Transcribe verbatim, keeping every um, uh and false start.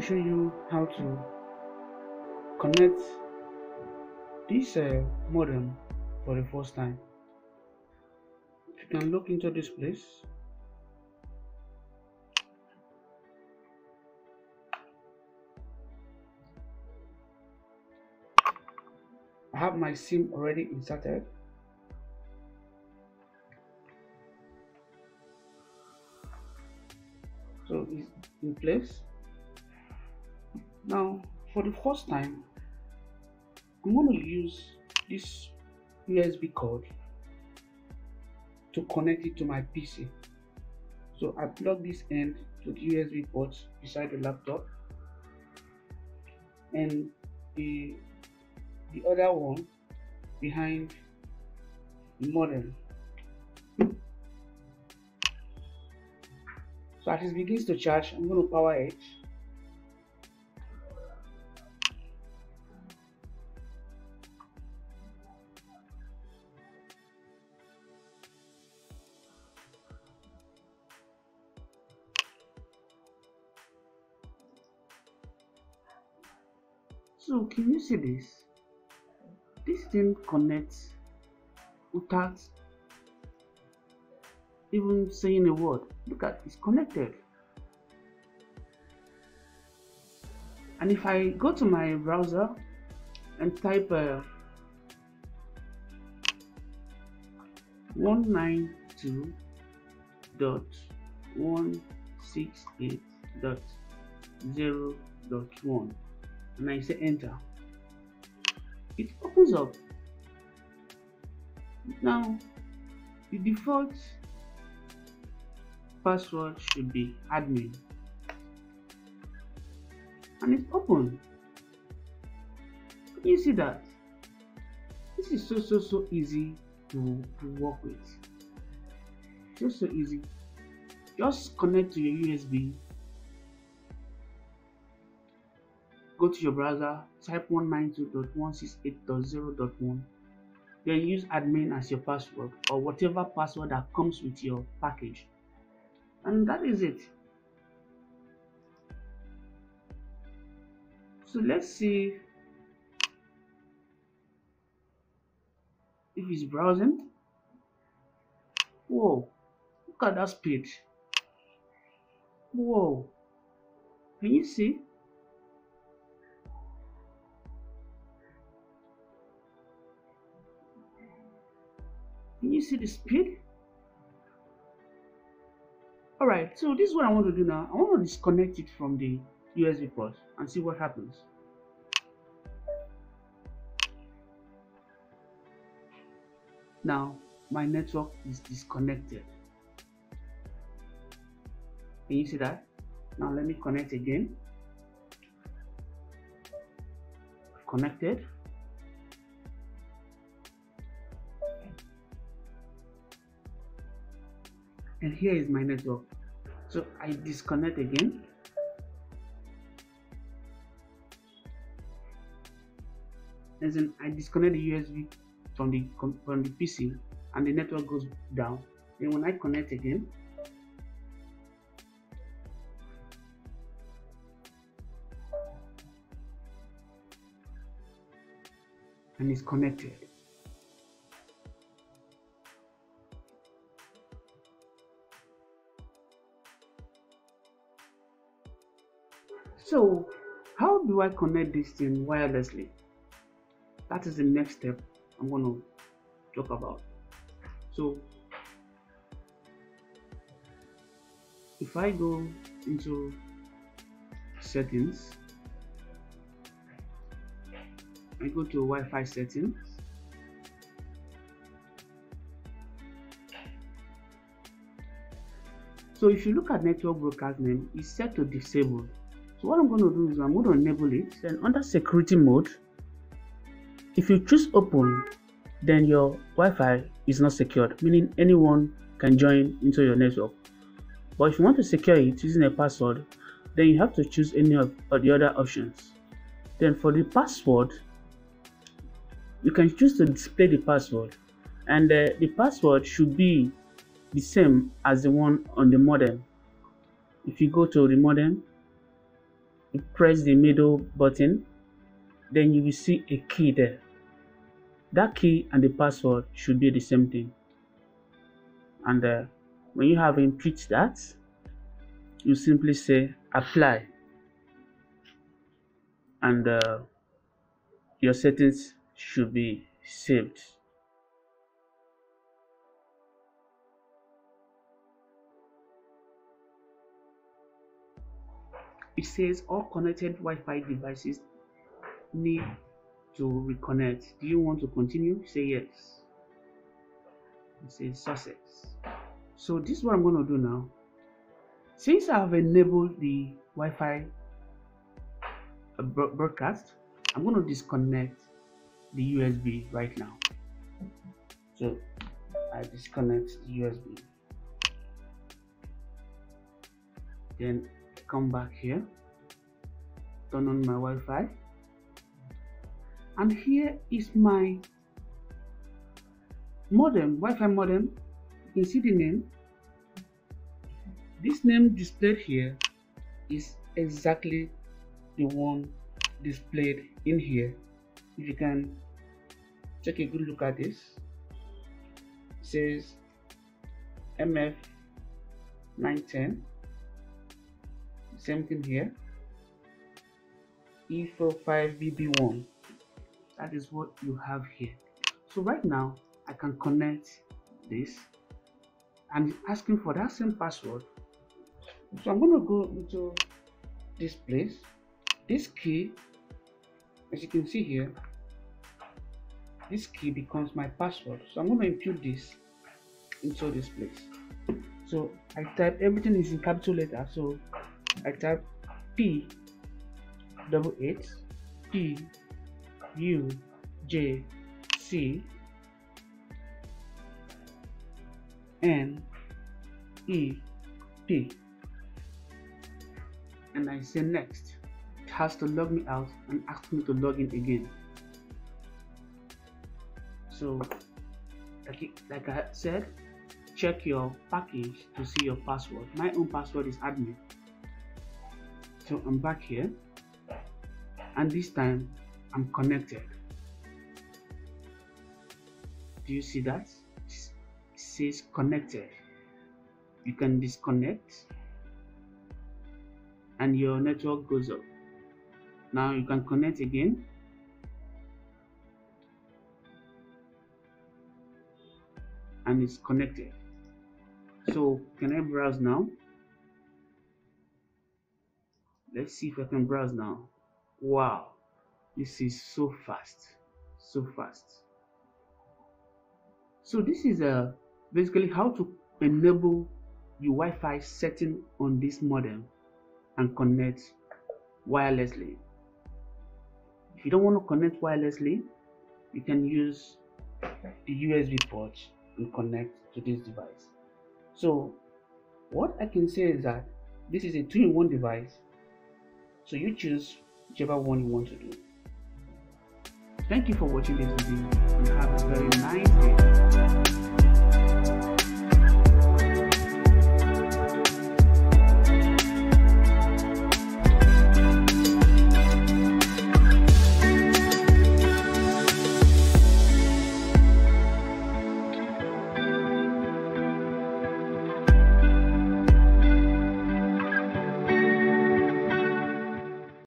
Show you how to connect this uh, modem for the first time. You can look into this place. I have my SIM already inserted. So it's in place. Now, for the first time, I'm going to use this U S B cord to connect it to my P C. So I plug this end to the U S B port beside the laptop, and the the other one behind the modem. So as it begins to charge, I'm going to power it. So can you see this? This thing connects without even saying a word. Look at, it's connected. And if I go to my browser and type uh, one ninety-two dot one sixty-eight dot zero dot one, and I say enter, it opens up. Now the default password should be admin, and it's open. Can you see that? This is so so so easy to, to work with. Just so easy. Just connect to your U S B. Go to your browser, type one ninety-two dot one sixty-eight dot zero dot one, then use admin as your password or whatever password that comes with your package, and that is it. So let's see if it's browsing. Whoa, look at that speed. Whoa, can you see? Can you see the speed? Alright, so this is what I want to do now. I want to disconnect it from the U S B port and see what happens. Now, my network is disconnected. Can you see that? Now, let me connect again. Connected. And here is my network. So I disconnect again. And then I disconnect the U S B from the from the P C, and the network goes down. Then when I connect again, and it's connected. So how do I connect this thing wirelessly? That is the next step I'm going to talk about. So if I go into settings, I go to Wi-Fi settings, so if you look at network broadcast name, it's set to disable. So what I'm going to do is I'm going to enable it. Then under security mode, if you choose open, then your Wi-Fi is not secured, meaning anyone can join into your network. But if you want to secure it using a password, then you have to choose any of the other options. Then for the password, you can choose to display the password, and uh, the password should be the same as the one on the modem. If you go to the modem you press the middle button, then you will see a key there. That key and the password should be the same thing. And uh, when you have input that, you simply say apply, and uh, your settings should be saved. It says all connected Wi-Fi devices need to reconnect. Do you want to continue? Say yes. It says success. So this is what I'm going to do now. Since I have enabled the Wi-Fi broadcast, I'm going to disconnect the U S B right now. So I disconnect the U S B. Then come back here, turn on my Wi-Fi, and here is my modem, Wi-Fi modem. You can see the name. This name displayed here is exactly the one displayed in here. If you can take a good look at this, it says M F nine ten, same thing here, E four five B B one. That is what you have here. So right now I can connect this, and it's asking for that same password. So I'm going to go into this place. This key, as you can see here, this key becomes my password. So I'm going to impute this into this place. So I type, everything is in capital letter. So I type P double eight P U J C N E P, and I say next. It has to log me out and ask me to log in again. So like, like I said, check your package to see your password. My own password is admin. So I'm back here, and this time I'm connected. Do you see that? It says connected. You can disconnect and your network goes up. Now you can connect again. And it's connected. So can I browse now? Let's see if I can browse now. Wow, this is so fast, so fast. So this is uh, basically how to enable your Wi-Fi setting on this modem and connect wirelessly. If you don't want to connect wirelessly, you can use the U S B port and connect to this device. So what I can say is that this is a two in one device. So you choose whichever one you want to do. Thank you for watching this video and have a very nice day.